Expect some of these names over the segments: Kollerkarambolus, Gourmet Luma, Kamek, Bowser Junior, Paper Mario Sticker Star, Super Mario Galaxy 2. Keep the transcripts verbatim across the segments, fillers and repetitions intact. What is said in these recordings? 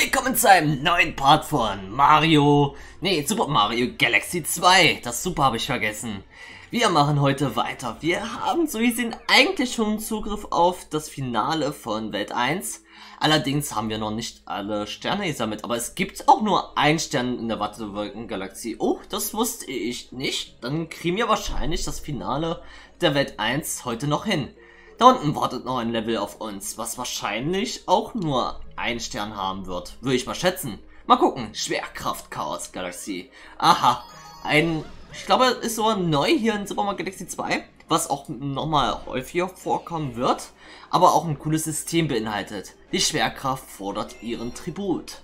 Willkommen zu einem neuen Part von Mario, nee, Super Mario Galaxy zwei. Das Super habe ich vergessen. Wir machen heute weiter. Wir haben, so wie sehen, eigentlich schon Zugriff auf das Finale von Welt eins. Allerdings haben wir noch nicht alle Sterne gesammelt, aber es gibt auch nur einen Stern in der Wattewolkengalaxie. Oh, das wusste ich nicht. Dann kriegen wir wahrscheinlich das Finale der Welt eins heute noch hin. Da unten wartet noch ein Level auf uns, was wahrscheinlich auch nur einen Stern haben wird. Würde ich mal schätzen. Mal gucken. Schwerkraft-Chaos-Galaxie. Aha. Ein, ich glaube, ist sogar neu hier in Super Mario Galaxy zwei, was auch nochmal häufiger vorkommen wird, aber auch ein cooles System beinhaltet. Die Schwerkraft fordert ihren Tribut.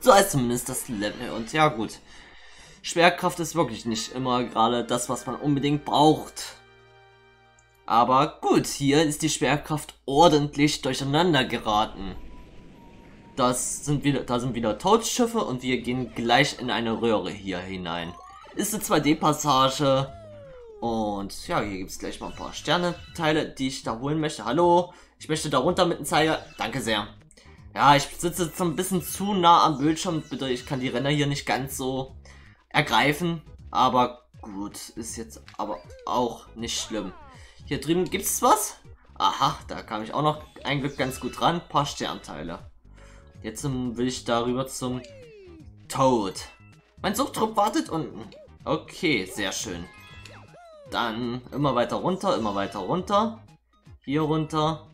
So heißt zumindest das Level und ja gut. Schwerkraft ist wirklich nicht immer gerade das, was man unbedingt braucht. Aber gut, hier ist die Schwerkraft ordentlich durcheinander geraten. Das sind wieder, da sind wieder Toadschiffe und wir gehen gleich in eine Röhre hier hinein. Ist eine zwei D-Passage. Und ja, hier gibt es gleich mal ein paar Sternenteile, die ich da holen möchte. Hallo, ich möchte da runter mit dem Zeiger. Danke sehr. Ja, ich sitze jetzt ein bisschen zu nah am Bildschirm. Bitte, ich kann die Ränder hier nicht ganz so ergreifen. Aber gut, ist jetzt aber auch nicht schlimm. Hier drüben gibt es was? Aha, da kam ich auch noch ein Glück ganz gut ran. Ein paar Sternteile. Jetzt will ich darüber zum Toad. Mein Suchtrupp wartet unten. Okay, sehr schön. Dann immer weiter runter, immer weiter runter. Hier runter.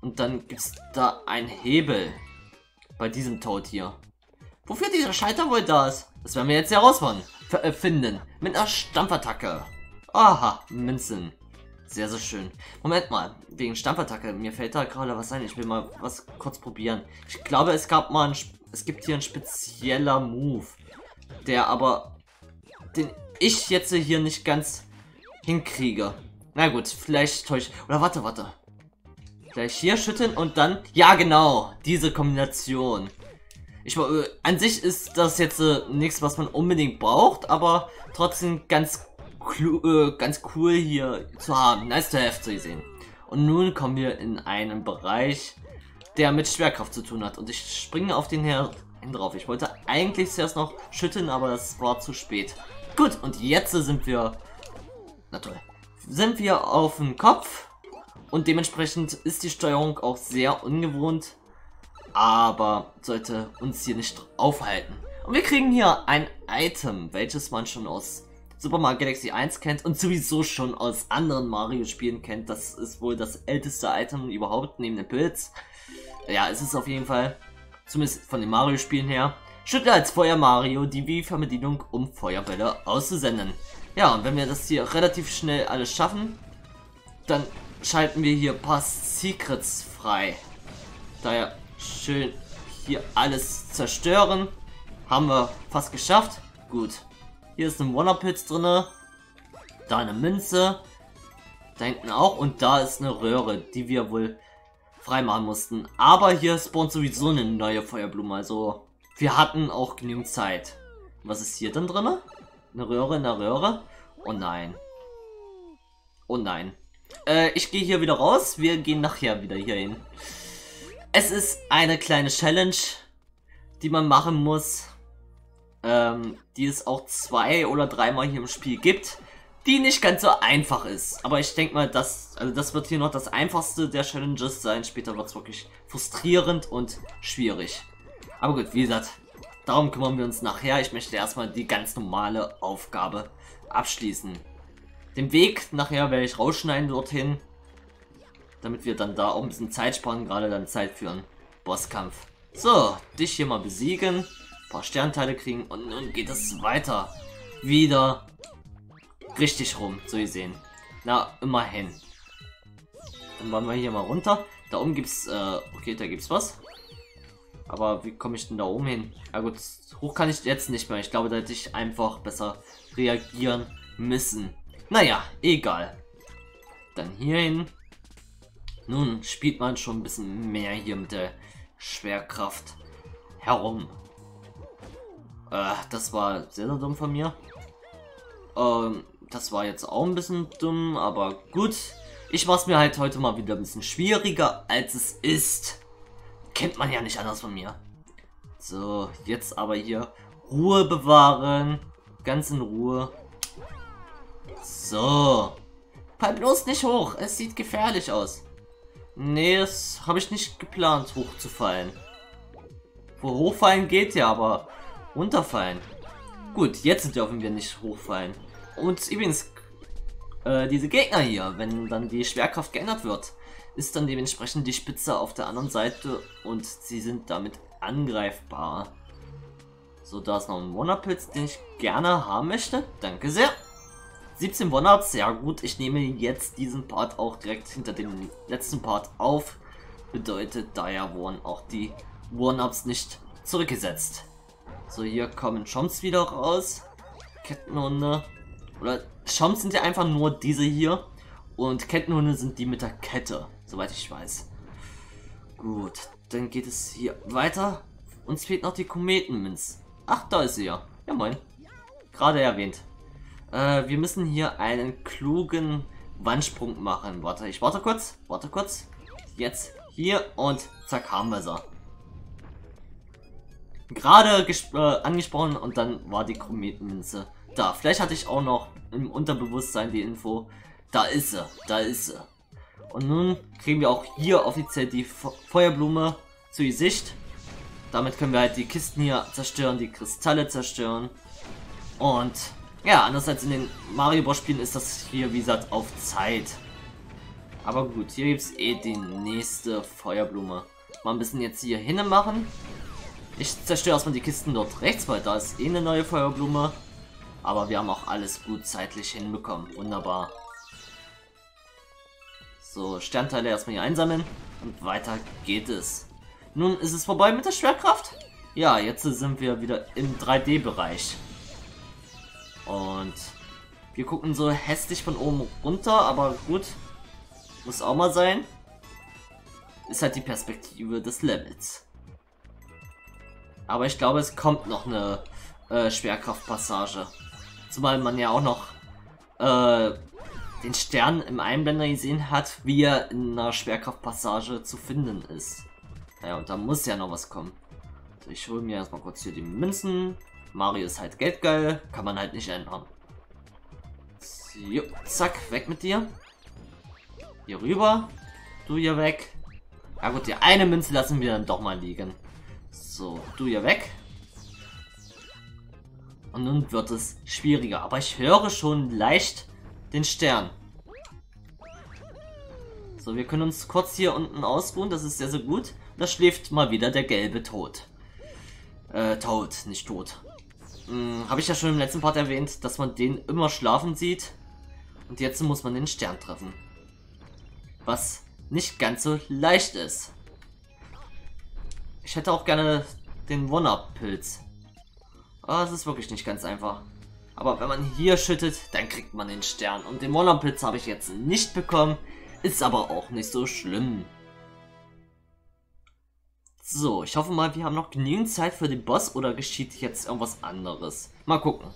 Und dann gibt es da einen Hebel. Bei diesem Toad hier. Wofür dieser Schalter wohl da ist? Das werden wir jetzt herausfinden. Mit einer Stampfattacke. Aha, Münzen. Sehr, sehr schön. Moment mal, wegen Stampfattacke. Mir fällt da gerade was ein. Ich will mal was kurz probieren. Ich glaube, es gab mal ein, es gibt hier einen spezieller Move, der aber, den ich jetzt hier nicht ganz hinkriege. Na gut, vielleicht täusche ich. Oder warte, warte. Vielleicht hier schütteln und dann, ja genau, diese Kombination. Ich, an sich ist das jetzt äh, nichts, was man unbedingt braucht, aber trotzdem ganz Clu äh, ganz cool hier zu haben. Nice to have zu sehen. Und nun kommen wir in einen Bereich, der mit Schwerkraft zu tun hat. Und ich springe auf den Herrn drauf. Ich wollte eigentlich zuerst noch schütteln, aber das war zu spät. Gut, und jetzt sind wir... Na toll. Sind wir auf dem Kopf. Und dementsprechend ist die Steuerung auch sehr ungewohnt. Aber sollte uns hier nicht aufhalten. Und wir kriegen hier ein Item, welches man schon aus Super Mario Galaxy eins kennt und sowieso schon aus anderen Mario-Spielen kennt. Das ist wohl das älteste Item überhaupt, neben dem Pilz. Ja, es ist auf jeden Fall, zumindest von den Mario-Spielen her, schüttle als Feuer Mario die Wii-Fernbedienung, um Feuerbälle auszusenden. Ja, und wenn wir das hier relativ schnell alles schaffen, dann schalten wir hier ein paar Secrets frei. Daher schön hier alles zerstören. Haben wir fast geschafft. Gut. Hier ist ein One-Up-Pilz drin, da eine Münze, da hinten auch und da ist eine Röhre, die wir wohl freimachen mussten. Aber hier spawnt sowieso eine neue Feuerblume, also wir hatten auch genügend Zeit. Was ist hier denn drin? Eine Röhre in der Röhre? Oh nein. Oh nein. Äh, ich gehe hier wieder raus, wir gehen nachher wieder hier hin. Es ist eine kleine Challenge, die man machen muss. Ähm, die es auch zwei oder dreimal hier im Spiel gibt, die nicht ganz so einfach ist. Aber ich denke mal, das, also das wird hier noch das einfachste der Challenges sein. Später wird es wirklich frustrierend und schwierig. Aber gut, wie gesagt, darum kümmern wir uns nachher. Ich möchte erstmal die ganz normale Aufgabe abschließen. Den Weg nachher werde ich rausschneiden dorthin, damit wir dann da auch ein bisschen Zeit sparen, gerade dann Zeit für einen Bosskampf. So, dich hier mal besiegen. Ein paar Sternteile kriegen und nun geht es weiter. Wieder richtig rum, so ihr sehen. Na, immerhin. Dann wollen wir hier mal runter. Da oben gibt's, äh, okay, da gibt's was. Aber wie komme ich denn da oben hin? Ja gut, hoch kann ich jetzt nicht mehr. Ich glaube, da hätte ich einfach besser reagieren müssen. Naja, egal. Dann hier hin. Nun spielt man schon ein bisschen mehr hier mit der Schwerkraft herum. Äh, das war sehr, sehr dumm von mir. Ähm, das war jetzt auch ein bisschen dumm, aber gut. Ich mach's mir halt heute mal wieder ein bisschen schwieriger, als es ist. Kennt man ja nicht anders von mir. So, jetzt aber hier Ruhe bewahren. Ganz in Ruhe. So. Fall bloß nicht hoch. Es sieht gefährlich aus. Nee, das habe ich nicht geplant, hochzufallen. Wo hochfallen geht ja, aber runterfallen. Gut, jetzt dürfen wir nicht hochfallen. Und übrigens, äh, diese Gegner hier, wenn dann die Schwerkraft geändert wird, ist dann dementsprechend die Spitze auf der anderen Seite und sie sind damit angreifbar. So, da ist noch ein Wonderpilz, den ich gerne haben möchte. Danke sehr. siebzehn Wonder, sehr gut. Ich nehme jetzt diesen Part auch direkt hinter dem letzten Part auf. Bedeutet, daher wurden auch die One-Ups nicht zurückgesetzt. So, hier kommen Chomps wieder raus. Kettenhunde. Oder Chomps sind ja einfach nur diese hier. Und Kettenhunde sind die mit der Kette, soweit ich weiß. Gut, dann geht es hier weiter. Uns fehlt noch die Kometenmünz. Ach, da ist sie ja. Ja, moin. Gerade erwähnt. Äh, wir müssen hier einen klugen Wandsprung machen. Warte, ich warte kurz. Warte kurz. Jetzt hier und zack, haben wir sie. Gerade äh, angesprochen und dann war die Kometenmünze da. Vielleicht hatte ich auch noch im Unterbewusstsein die Info. Da ist sie, da ist sie. Und nun kriegen wir auch hier offiziell die Fe Feuerblume zu Gesicht. Damit können wir halt die Kisten hier zerstören, die Kristalle zerstören. Und ja, anders als in den Mario Bros. Spielen ist das hier, wie gesagt, auf Zeit. Aber gut, hier gibt es eh die nächste Feuerblume. Mal ein bisschen jetzt hier hin machen. Ich zerstöre erstmal die Kisten dort rechts, weil da ist eh eine neue Feuerblume. Aber wir haben auch alles gut zeitlich hinbekommen. Wunderbar. So, Sternteile erstmal hier einsammeln. Und weiter geht es. Nun ist es vorbei mit der Schwerkraft. Ja, jetzt sind wir wieder im drei D-Bereich. Und wir gucken so hässlich von oben runter. Aber gut, muss auch mal sein. Ist halt die Perspektive des Levels. Aber ich glaube, es kommt noch eine äh, Schwerkraftpassage. Zumal man ja auch noch äh, den Stern im Einblender gesehen hat, wie er in einer Schwerkraftpassage zu finden ist. Naja, und da muss ja noch was kommen. Also ich hole mir erstmal kurz hier die Münzen. Mario ist halt geldgeil, kann man halt nicht ändern. Jo, zack, weg mit dir. Hier rüber. Du hier weg. Ja gut, die eine Münze lassen wir dann doch mal liegen. So, du hier weg. Und nun wird es schwieriger. Aber ich höre schon leicht den Stern. So, wir können uns kurz hier unten ausruhen. Das ist sehr, sehr gut. Da schläft mal wieder der gelbe Tod. Äh, Tod, nicht tot. Hm, habe ich ja schon im letzten Part erwähnt, dass man den immer schlafen sieht. Und jetzt muss man den Stern treffen. Was nicht ganz so leicht ist. Ich hätte auch gerne den One-Up-Pilz. Aber es ist wirklich nicht ganz einfach. Aber wenn man hier schüttet, dann kriegt man den Stern. Und den One-Up-Pilz habe ich jetzt nicht bekommen. Ist aber auch nicht so schlimm. So, ich hoffe mal, wir haben noch genügend Zeit für den Boss. Oder geschieht jetzt irgendwas anderes? Mal gucken.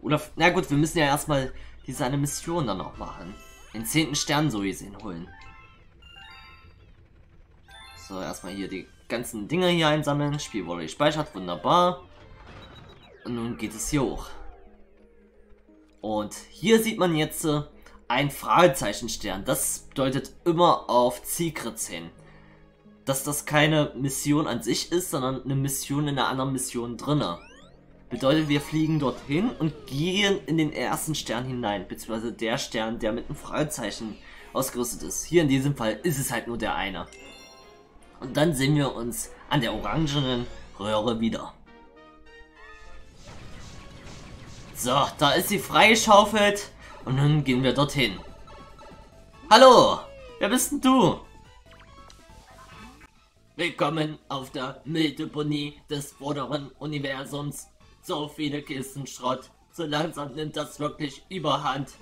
Oder, na gut, wir müssen ja erstmal diese eine Mission dann auch machen. Den zehnten Stern so gesehen holen. So, erstmal hier die ganzen Dinger hier einsammeln. Spiel wurde gespeichert, wunderbar. Und nun geht es hier hoch. Und hier sieht man jetzt äh, ein Fragezeichenstern. Das bedeutet immer auf Secrets hin. Dass das keine Mission an sich ist, sondern eine Mission in einer anderen Mission drinne. Bedeutet, wir fliegen dorthin und gehen in den ersten Stern hinein. Beziehungsweise der Stern, der mit einem Fragezeichen ausgerüstet ist. Hier in diesem Fall ist es halt nur der eine. Und dann sehen wir uns an der orangenen Röhre wieder. So, da ist sie freigeschaufelt. Und nun gehen wir dorthin. Hallo, wer bist denn du? Willkommen auf der Mülldeponie des vorderen Universums. So viele Kisten Schrott. So langsam nimmt das wirklich überhand.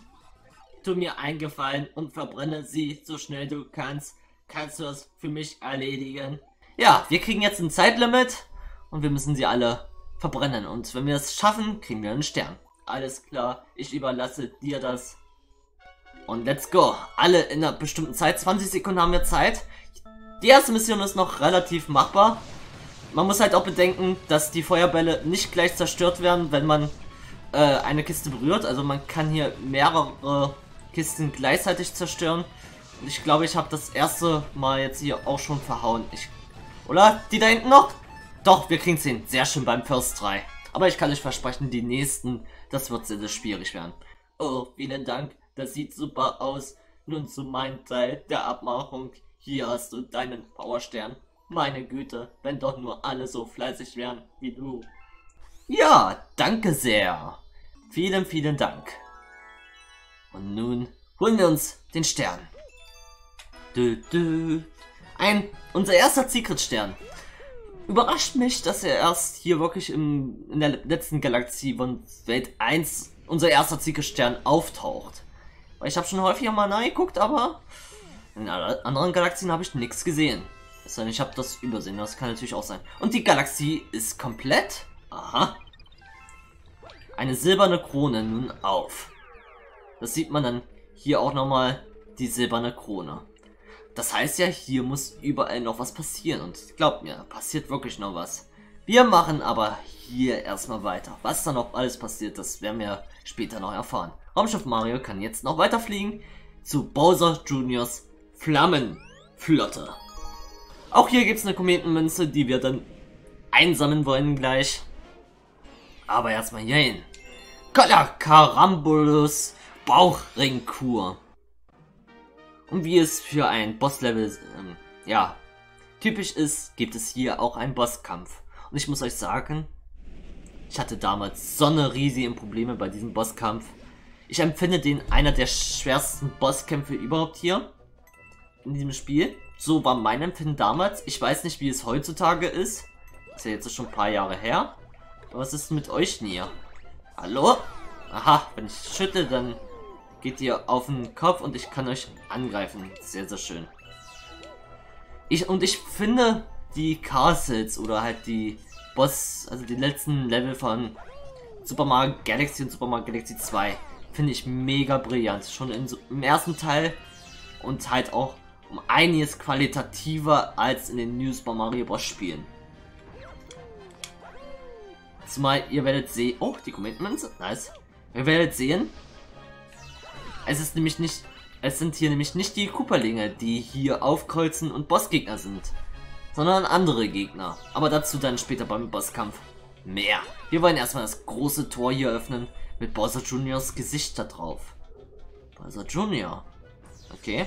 Tu mir einen Gefallen und verbrenne sie so schnell du kannst. Kannst du das für mich erledigen? Ja, wir kriegen jetzt ein Zeitlimit und wir müssen sie alle verbrennen. Und wenn wir es schaffen, kriegen wir einen Stern. Alles klar, ich überlasse dir das. Und let's go. Alle in einer bestimmten Zeit. zwanzig Sekunden haben wir Zeit. Die erste Mission ist noch relativ machbar. Man muss halt auch bedenken, dass die Feuerbälle nicht gleich zerstört werden, wenn man äh, eine Kiste berührt. Also man kann hier mehrere Kisten gleichzeitig zerstören. Und ich glaube, ich habe das erste Mal jetzt hier auch schon verhauen. Ich, oder? Die da hinten noch? Doch, wir kriegen es hin. Sehr schön beim First Try. Aber ich kann euch versprechen, die nächsten, das wird sehr, sehr schwierig werden. Oh, vielen Dank. Das sieht super aus. Nun zu meinem Teil der Abmachung. Hier hast du deinen Powerstern. Meine Güte, wenn doch nur alle so fleißig wären wie du. Ja, danke sehr. Vielen, vielen Dank. Und nun holen wir uns den Stern. Dö, dö. Ein, unser erster Secret-Stern. Überrascht mich, dass er erst hier wirklich im, in der letzten Galaxie von Welt eins unser erster Secret-Stern auftaucht. Weil ich habe schon häufiger mal nachgeguckt, aber in anderen Galaxien habe ich nichts gesehen. Ich habe das übersehen, das kann natürlich auch sein. Und die Galaxie ist komplett. Aha. Eine silberne Krone nun auf. Das sieht man dann hier auch nochmal, die silberne Krone. Das heißt ja, hier muss überall noch was passieren. Und glaubt mir, passiert wirklich noch was. Wir machen aber hier erstmal weiter. Was dann noch alles passiert, das werden wir später noch erfahren. Raumschiff Mario kann jetzt noch weiterfliegen zu Bowser Juniors Flammenflotte. Auch hier gibt es eine Kometenmünze, die wir dann einsammeln wollen gleich. Aber erstmal hier hin. Kollerkarambolus Bauchringkur. Und wie es für ein Bosslevel, ähm, ja, typisch ist, gibt es hier auch einen Bosskampf. Und ich muss euch sagen, ich hatte damals so eine riesige Probleme bei diesem Bosskampf. Ich empfinde den einer der schwersten Bosskämpfe überhaupt hier in diesem Spiel. So war mein Empfinden damals. Ich weiß nicht, wie es heutzutage ist. Ist ja jetzt schon ein paar Jahre her. Aber was ist mit euch denn hier? Hallo? Aha, wenn ich schüttle, dann geht ihr auf den Kopf und ich kann euch angreifen. Sehr, sehr schön. Ich, und ich finde die Castles oder halt die Boss, also die letzten Level von Super Mario Galaxy und Super Mario Galaxy zwei, finde ich mega brillant. Schon im, im ersten Teil und halt auch um einiges qualitativer als in den New Super Mario Bros. Spielen. Zumal ihr werdet sehen, oh, die Commitments, nice. Ihr werdet sehen, es ist nämlich nicht, es sind hier nämlich nicht die Cooperlinge, die hier aufkreuzen und Bossgegner sind, sondern andere Gegner. Aber dazu dann später beim Bosskampf mehr. Wir wollen erstmal das große Tor hier öffnen mit Bowser Juniors Gesicht da drauf. Bowser Junior, okay.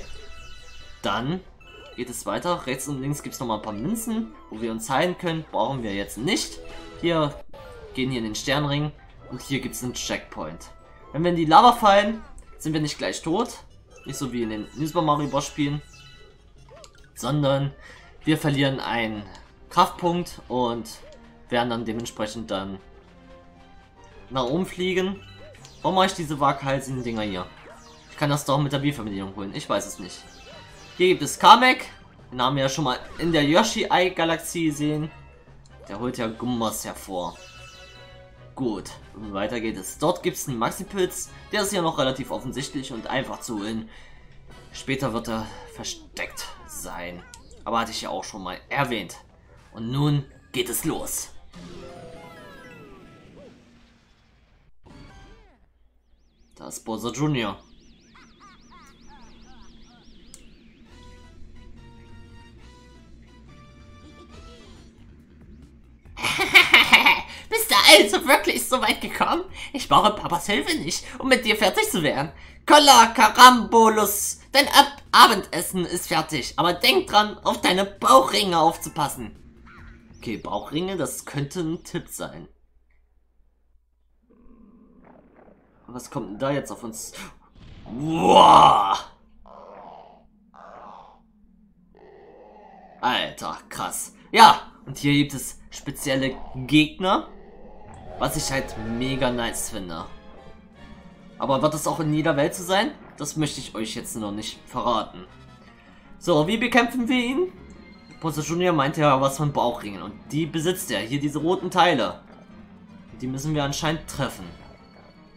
Dann geht es weiter. Rechts und links gibt es nochmal ein paar Münzen, wo wir uns heilen können. Brauchen wir jetzt nicht. Hier gehen hier in den Sternring und hier gibt es einen Checkpoint. Wenn wir in die Lava fallen, sind wir nicht gleich tot. Nicht so wie in den New Super Mario Bros. Spielen. Sondern wir verlieren einen Kraftpunkt und werden dann dementsprechend dann nach oben fliegen. Warum mache ich diese waghalsigen Dinger hier? Ich kann das doch mit der Bienenverbindung holen. Ich weiß es nicht. Hier gibt es Kamek, den haben wir ja schon mal in der Yoshi-Ei-Galaxie gesehen. Der holt ja Gumbas hervor. Gut, und weiter geht es. Dort gibt es einen Maxi-Pilz, der ist ja noch relativ offensichtlich und einfach zu holen. Später wird er versteckt sein. Aber hatte ich ja auch schon mal erwähnt. Und nun geht es los. Da ist Bowser Junior. Also wirklich so weit gekommen? Ich brauche Papas Hilfe nicht, um mit dir fertig zu werden. Kollerkarambolus, dein Ab Abendessen ist fertig, aber denk dran, auf deine Bauchringe aufzupassen. Okay, Bauchringe, das könnte ein Tipp sein. Was kommt denn da jetzt auf uns? Wow! Alter, krass. Ja, und hier gibt es spezielle Gegner. Was ich halt mega nice finde. Aber wird das auch in jeder Welt so sein? Das möchte ich euch jetzt noch nicht verraten. So, wie bekämpfen wir ihn? Bowser Junior meinte ja was von Bauchringen. Und die besitzt er. Hier diese roten Teile. Die müssen wir anscheinend treffen.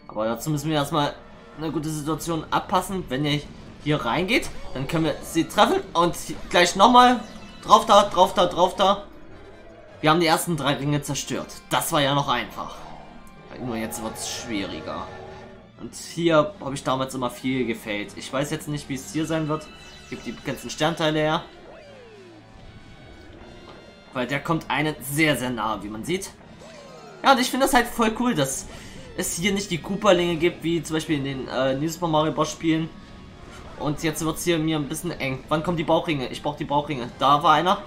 Aber dazu müssen wir erstmal eine gute Situation abpassen. Wenn er hier reingeht, dann können wir sie treffen. Und gleich nochmal. Drauf da, drauf da, drauf da. Wir haben die ersten drei Ringe zerstört. Das war ja noch einfach. Nur jetzt wird es schwieriger. Und hier habe ich damals immer viel gefailt. Ich weiß jetzt nicht, wie es hier sein wird. Ich gebe die ganzen Sternteile her. Weil der kommt einen sehr, sehr nah, wie man sieht. Ja, und ich finde das halt voll cool, dass es hier nicht die Koopa-Linge gibt, wie zum Beispiel in den äh, New Super Mario Bros. Spielen. Und jetzt wird es hier mir ein bisschen eng. Wann kommen die Bauchringe? Ich brauche die Bauchringe. Da war einer.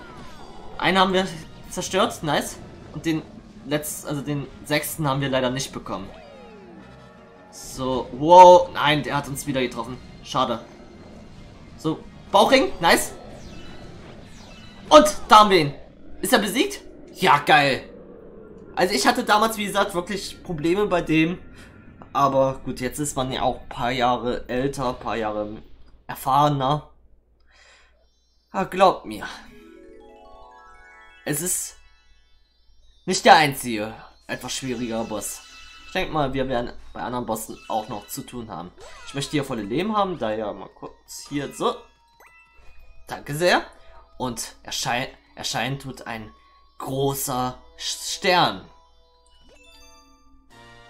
Einen haben wir zerstört. Nice. Und den letzten, also den sechsten haben wir leider nicht bekommen. So, wow. Nein, der hat uns wieder getroffen. Schade. So, Bauchring. Nice. Und da haben wir ihn. Ist er besiegt? Ja, geil. Also ich hatte damals, wie gesagt, wirklich Probleme bei dem. Aber gut, jetzt ist man ja auch ein paar Jahre älter, ein paar Jahre erfahrener. Ja, glaubt mir. Es ist nicht der einzige etwas schwieriger Boss. Ich denke mal, wir werden bei anderen Bossen auch noch zu tun haben. Ich möchte hier volle Leben haben, daher mal kurz hier so. Danke sehr. Und erschein erscheinen tut ein großer Stern.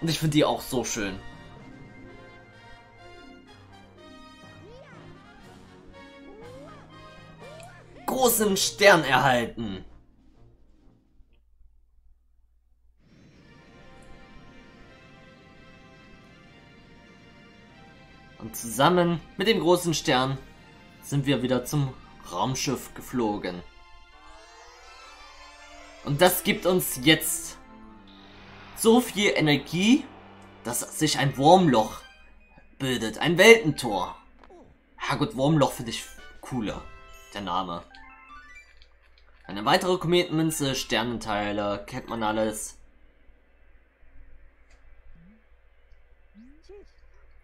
Und ich finde die auch so schön. Großen Stern erhalten. Und zusammen mit dem großen Stern sind wir wieder zum Raumschiff geflogen. Und das gibt uns jetzt so viel Energie, dass sich ein Wurmloch bildet. Ein Weltentor. Ja gut, Wurmloch finde ich cooler. Der Name. Eine weitere Kometenmünze, Sternenteile, kennt man alles.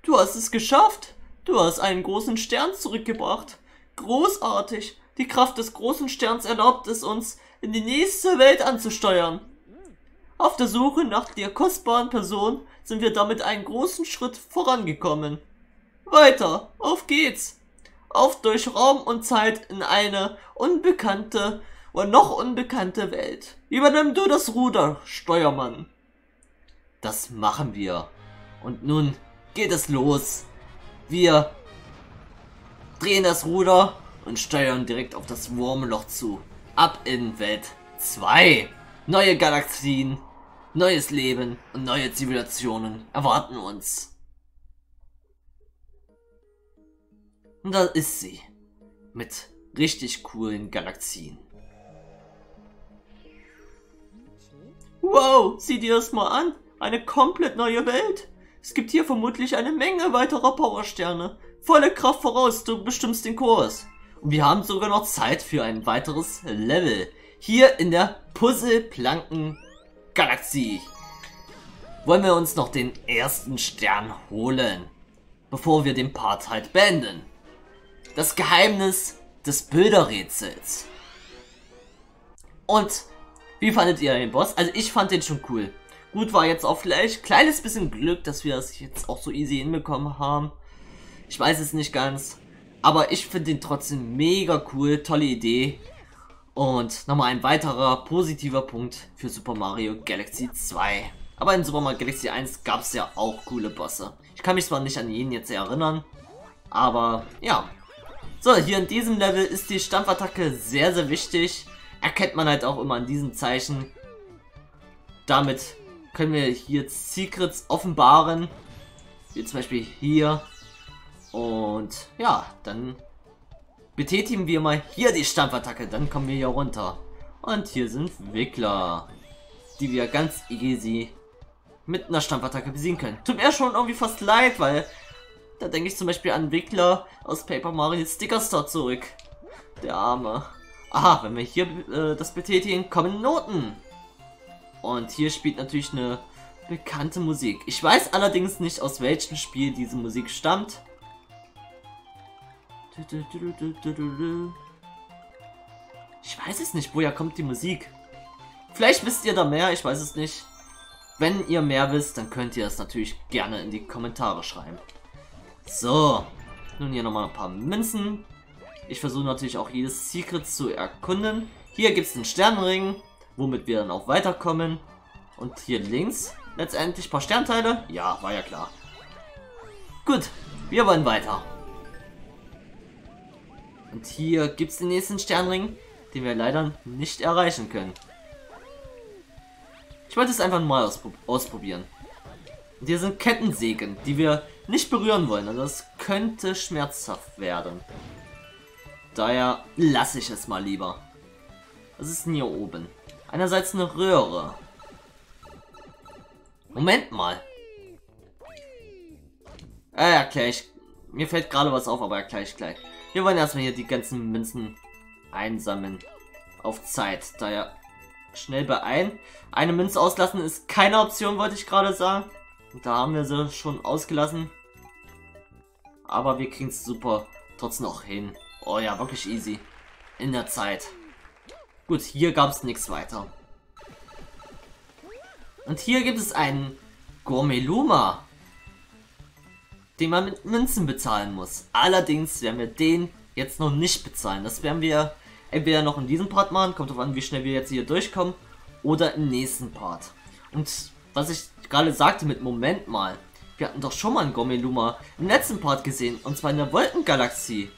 Du hast es geschafft. Du hast einen großen Stern zurückgebracht. Großartig. Die Kraft des großen Sterns erlaubt es uns, in die nächste Welt anzusteuern. Auf der Suche nach der kostbaren Person sind wir damit einen großen Schritt vorangekommen. Weiter, auf geht's! Auf durch Raum und Zeit in eine unbekannte oder noch unbekannte Welt. Übernimm du das Ruder, Steuermann. Das machen wir. Und nun geht es los. Wir drehen das Ruder und steuern direkt auf das Wurmloch zu. Ab in Welt zwei. Neue Galaxien, neues Leben und neue Zivilisationen erwarten uns. Und da ist sie. Mit richtig coolen Galaxien. Wow, sieh dir das mal an. Eine komplett neue Welt. Es gibt hier vermutlich eine Menge weiterer Powersterne. Volle Kraft voraus, du bestimmst den Kurs. Und wir haben sogar noch Zeit für ein weiteres Level. Hier in der Puzzle-Planken-Galaxie wollen wir uns noch den ersten Stern holen, bevor wir den Part halt beenden. Das Geheimnis des Bilderrätsels. Und wie fandet ihr den Boss? Also ich fand den schon cool. Gut, war jetzt auch vielleicht ein kleines bisschen Glück, dass wir das jetzt auch so easy hinbekommen haben. Ich weiß es nicht ganz. Aber ich finde den trotzdem mega cool. Tolle Idee. Und nochmal ein weiterer positiver Punkt für Super Mario Galaxy zwei. Aber in Super Mario Galaxy eins gab es ja auch coole Bosse. Ich kann mich zwar nicht an jeden jetzt erinnern, aber ja. So, hier in diesem Level ist die Stampfattacke sehr, sehr wichtig. Erkennt man halt auch immer an diesen Zeichen. Damit können wir hier Secrets offenbaren. Wie zum Beispiel hier. Und ja, dann betätigen wir mal hier die Stampfattacke, dann kommen wir hier runter. Und hier sind Wickler, die wir ganz easy mit einer Stampfattacke besiegen können. Tut mir schon irgendwie fast leid, weil da denke ich zum Beispiel an Wickler aus Paper Mario Sticker Star zurück. Der Arme. Aha, wenn wir hier äh, das betätigen, kommen Noten. Und hier spielt natürlich eine bekannte Musik. Ich weiß allerdings nicht, aus welchem Spiel diese Musik stammt. Ich weiß es nicht, woher kommt die Musik? Vielleicht wisst ihr da mehr, ich weiß es nicht. Wenn ihr mehr wisst, dann könnt ihr das natürlich gerne in die Kommentare schreiben. So, nun hier nochmal ein paar Münzen. Ich versuche natürlich auch jedes Secret zu erkunden. Hier gibt es einen Sternenring. womit wir dann auch weiterkommen. Und hier links letztendlich ein paar Sternteile. Ja, war ja klar. Gut, wir wollen weiter. Und hier gibt es den nächsten Sternring, den wir leider nicht erreichen können. Ich wollte es einfach mal ausprobieren. Und hier sind Kettensägen, die wir nicht berühren wollen. Also das könnte schmerzhaft werden. Daher lasse ich es mal lieber. Was ist denn hier oben? Einerseits eine Röhre. Moment mal. Ah ja, gleich. Mir fällt gerade was auf, aber gleich, gleich. Wir wollen erstmal hier die ganzen Münzen einsammeln. Auf Zeit. Daher schnell beeilen. Eine Münze auslassen ist keine Option, wollte ich gerade sagen. Und da haben wir sie schon ausgelassen. Aber wir kriegen es super trotzdem noch hin. Oh ja, wirklich easy. In der Zeit. Gut, hier gab es nichts weiter. Und hier gibt es einen Gourmet Luma, den man mit Münzen bezahlen muss. Allerdings werden wir den jetzt noch nicht bezahlen. Das werden wir entweder noch in diesem Part machen, kommt darauf an, wie schnell wir jetzt hier durchkommen, oder im nächsten Part. Und was ich gerade sagte mit Moment mal, wir hatten doch schon mal einen Gummi-Luma im letzten Part gesehen, und zwar in der Wolkengalaxie.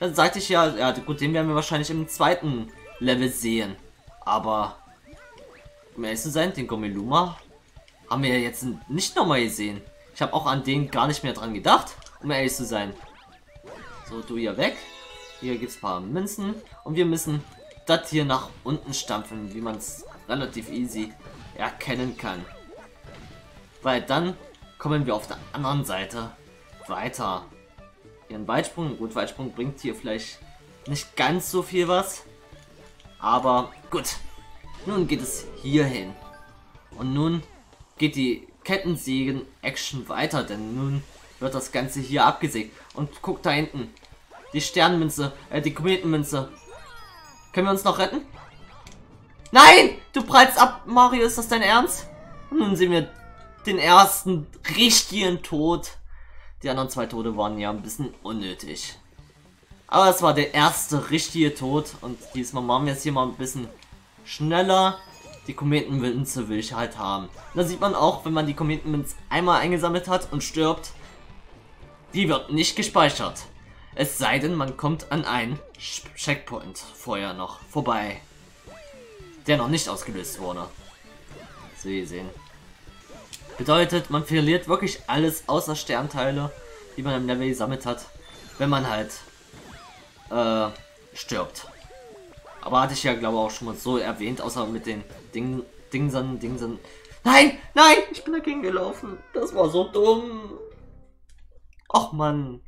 Dann sagte ich ja, ja gut, den werden wir wahrscheinlich im zweiten Level sehen. Aber um ehrlich zu sein, den Gummi-Luma haben wir jetzt nicht nochmal gesehen. Ich habe auch an den gar nicht mehr dran gedacht, um ehrlich zu sein. So, du hier weg. Hier gibt es ein paar Münzen. Und wir müssen das hier nach unten stampfen, wie man es relativ easy erkennen kann. Weil dann kommen wir auf der anderen Seite weiter. Hier ein Weitsprung. Gut, Weitsprung bringt hier vielleicht nicht ganz so viel was. Aber gut. Nun geht es hier hin. Und nun geht die Kettensägen-Action weiter, denn nun wird das Ganze hier abgesägt. Und guck da hinten, die Sternmünze, äh, die Kometenmünze. Können wir uns noch retten? Nein! Du prallst ab, Mario, ist das dein Ernst? Und nun sehen wir den ersten richtigen Tod. Die anderen zwei Tode waren ja ein bisschen unnötig. Aber es war der erste richtige Tod und diesmal machen wir es hier mal ein bisschen schneller. Die Kometenmünze will ich halt haben. Da sieht man auch, wenn man die Kometenmünze einmal eingesammelt hat und stirbt, die wird nicht gespeichert. Es sei denn, man kommt an einen Checkpoint vorher noch vorbei, der noch nicht ausgelöst wurde. So, ihr seht. Bedeutet, man verliert wirklich alles außer Sternteile, die man im Level gesammelt hat, wenn man halt äh, stirbt. Aber hatte ich ja, glaube ich, auch schon mal so erwähnt, außer mit den Ding, Dingsen, Dingsen. Nein, nein, ich bin dagegen gelaufen. Das war so dumm. Och, Mann.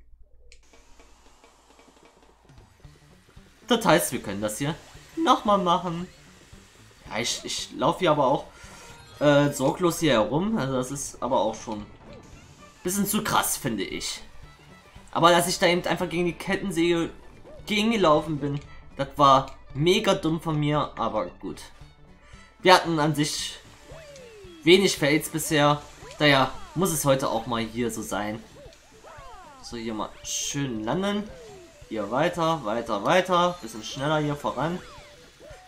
Das heißt, wir können das hier nochmal machen. Ja, ich, ich laufe hier aber auch äh, sorglos hier herum. Also das ist aber auch schon ein bisschen zu krass, finde ich. Aber dass ich da eben einfach gegen die Kettensäge gegen gelaufen bin, das war mega dumm von mir, aber gut. Wir hatten an sich wenig Fails bisher. Daher muss es heute auch mal hier so sein. So, hier mal schön landen. Hier weiter, weiter, weiter. Bisschen schneller hier voran.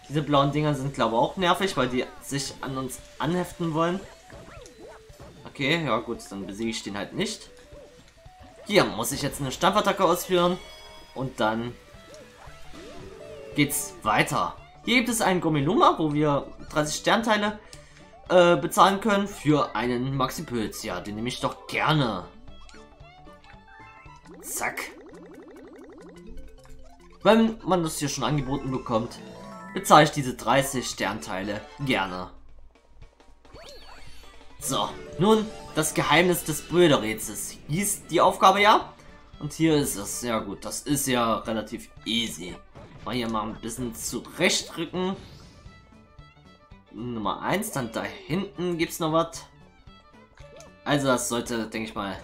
Diese blauen Dinger sind, glaube ich, auch nervig, weil die sich an uns anheften wollen. Okay, ja gut, dann besiege ich den halt nicht. Hier muss ich jetzt eine Stampfattacke ausführen. Und dann geht's weiter. Hier gibt es einen Gummi-Luma, wo wir dreißig Sternteile äh, bezahlen können für einen Maxi-Pilz. Ja, den nehme ich doch gerne. Zack. Wenn man das hier schon angeboten bekommt, bezahle ich diese dreißig Sternteile gerne. So, nun das Geheimnis des Brüderrätsels. Hieß die Aufgabe ja? Und hier ist es. Ja gut, das ist ja relativ easy. Mal hier mal ein bisschen zurechtrücken. Nummer eins, dann da hinten gibt es noch was. Also das sollte, denke ich mal,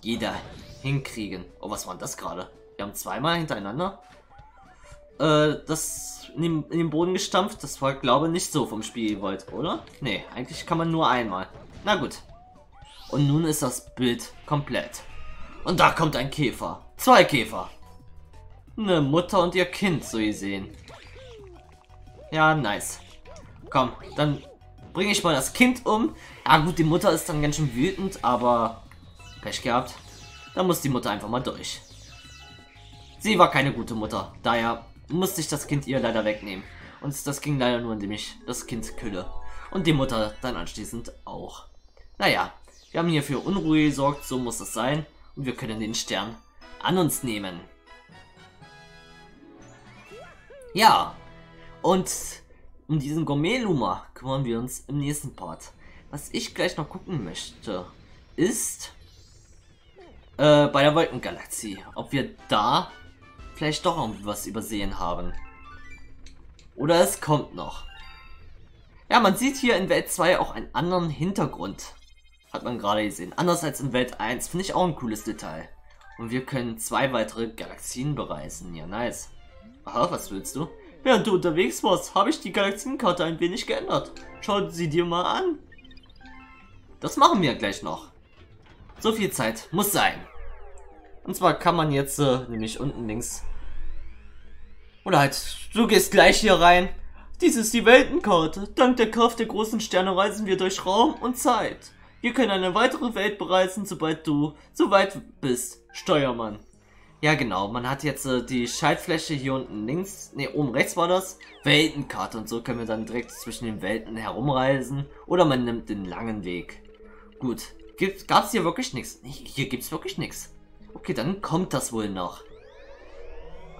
jeder hinkriegen. Oh, was war denn das gerade? Wir haben zweimal hintereinander äh, das in den, in den Boden gestampft. Das war, glaube ich, nicht so vom Spiel gewollt, oder? Nee, eigentlich kann man nur einmal. Na gut. Und nun ist das Bild komplett. Und da kommt ein Käfer. Zwei Käfer. Eine Mutter und ihr Kind, so gesehen. Ja, nice. Komm, dann bringe ich mal das Kind um. Ah gut, die Mutter ist dann ganz schön wütend, aber Pech gehabt. Da muss die Mutter einfach mal durch. Sie war keine gute Mutter, daher musste ich das Kind ihr leider wegnehmen. Und das ging leider nur, indem ich das Kind kühle. Und die Mutter dann anschließend auch. Naja, wir haben hier für Unruhe gesorgt, so muss es sein. Und wir können den Stern an uns nehmen. Ja, und um diesen Gourmet-Luma kümmern wir uns im nächsten Part. Was ich gleich noch gucken möchte, ist äh, bei der Wolkengalaxie, ob wir da vielleicht doch irgendwie was übersehen haben. Oder es kommt noch. Ja, man sieht hier in Welt zwei auch einen anderen Hintergrund. Hat man gerade gesehen. Anders als in Welt eins. Finde ich auch ein cooles Detail. Und wir können zwei weitere Galaxien bereisen. Ja, nice. Aha, was willst du? Während du unterwegs warst, habe ich die Galaxienkarte ein wenig geändert. Schau sie dir mal an. Das machen wir gleich noch. So viel Zeit muss sein. Und zwar kann man jetzt äh, nämlich unten links... Oder halt, du gehst gleich hier rein. Dies ist die Weltenkarte. Dank der Kraft der großen Sterne reisen wir durch Raum und Zeit. Wir können eine weitere Welt bereisen, sobald du so weit bist, Steuermann. Ja genau, man hat jetzt äh, die Schaltfläche hier unten links, ne oben rechts war das, Weltenkarte. Und so können wir dann direkt zwischen den Welten herumreisen. Oder man nimmt den langen Weg. Gut, gibt, gab's hier wirklich nichts? Hier gibt's wirklich nichts. Okay, dann kommt das wohl noch.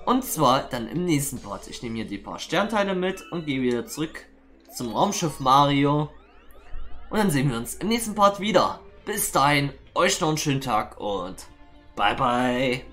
Und zwar dann im nächsten Part. Ich nehme hier die paar Sternteile mit und gehe wieder zurück zum Raumschiff Mario. Und dann sehen wir uns im nächsten Part wieder. Bis dahin, euch noch einen schönen Tag und bye bye.